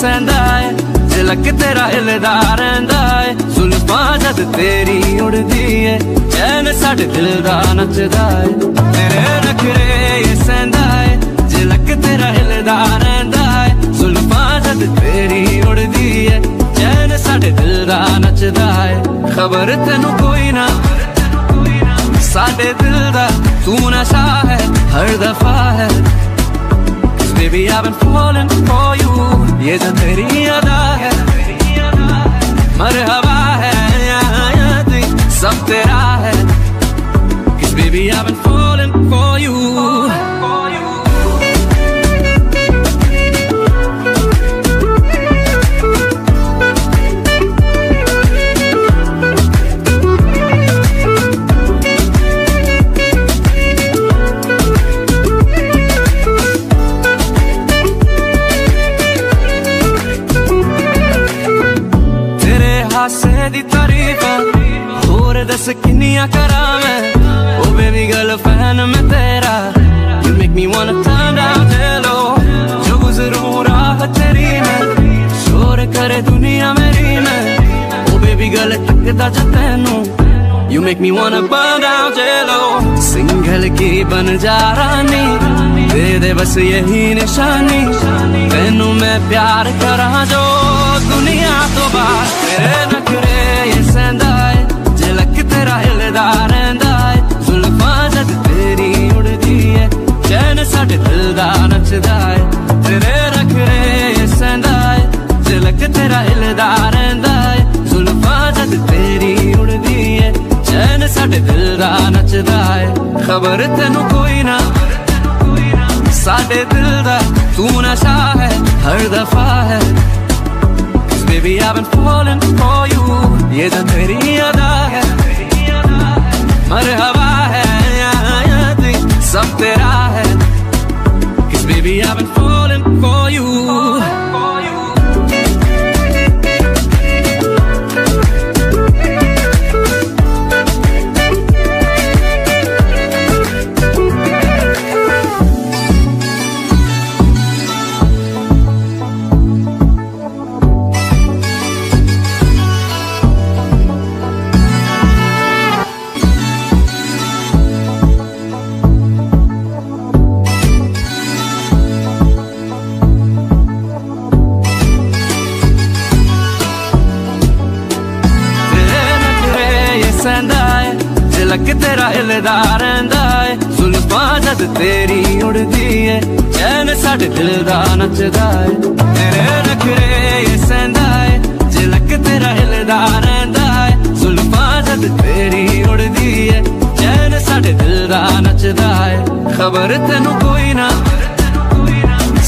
सहंदा है, झलक तेरा हिलदा रहंदा है। जुल्फां जद तेरी उड़दी है, चैन साडे दिल दा नचदा है। तेरे नखरे ये सहंदा है, झलक तेरा हिलदा रहंदा है। जुल्फां जद तेरी उड़दी है, चैन साडे दिल दा नचदा है। खबर तेनू कोई ना साडे दिल दा, तू नशा है हर दफा है। Baby, I've been falling for you. ये जो तेरी अदा है, मरहबा है, सब तेरा है। Cause baby, I've been falling for you. Oh baby girl, a fan of me tera. You make me wanna turn down hello. जो गुजरूं राह तेरी में, शोर करे दुनिया मेरी में। Oh baby girl, तकदा जा तैनू, you make me wanna burn down hello. Single की बन जा रानी, दे दे बस यही निशानी। तैनू मैं प्यार करा जो दुनिया तो बाहर। तेरे नखरे ये सहंदा है, तेरा हिलदा रहंदा है। जुल्फां जद तेरी उड़दी है, चैन साडे दिल दा नचदा है। तेरे नखरे ये सहंदा है, झलक तेरा हिलदा रहंदा है। जुल्फां जद तेरी उड़दी है, चैन साडे दिल दा नचदा है। खबर तेनू कोई ना साडे दिल दा, तू नशा है हर दफा है। Baby, I've been falling for you. ये जो तेरी अदा है, मरहबा है, सब तेरा है। Cause baby, I've been falling for you. झलक तेरा हिलदा रहंदा है, जुल्फां जद तेरी उड़दी है, चैन साडे दिल दा नचदा है। तेरे नखरे ये सहंदा है, झलक तेरा हिलदा रहंदा है। जुल्फां जद तेरी उड़दी है, चैन साडे दिल दा नचदा है। खबर तेनू कोई ना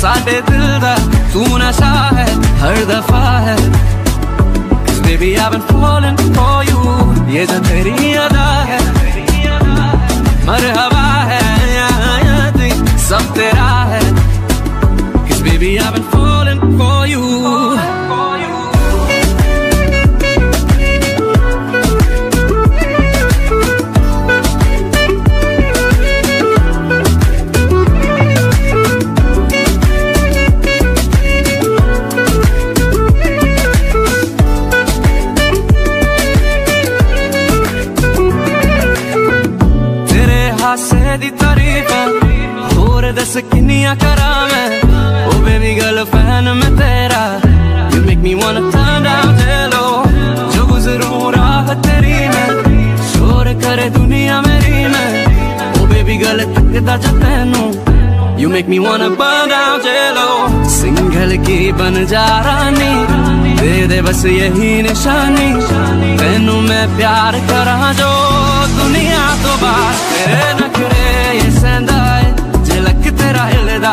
साडे दिल दा, तू नशा है हर दफा है। Baby, I've been falling for you. ये जो तेरी अदा है, मरहबा है, सब तेरा है। Cause baby, I've been falling for you. दस किनिया करा मैं, oh baby girl fan मैं तेरा, you make me wanna turn down hello. जो गुजरूं राह तेरी में, शोर करे दुनिया मेरी में। oh baby girl तकदा जा तैनू, you make me wanna burn down hello. Single की बन जा रानी, दे दे बस यही निशानी। तैनू मैं प्यार करा जो दुनिया तो बाहर। तेरे नखरे ये सहंदा है, तेरा हिलदा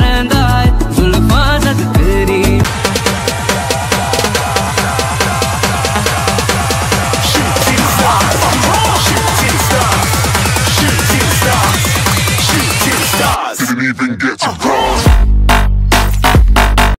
रहंदा।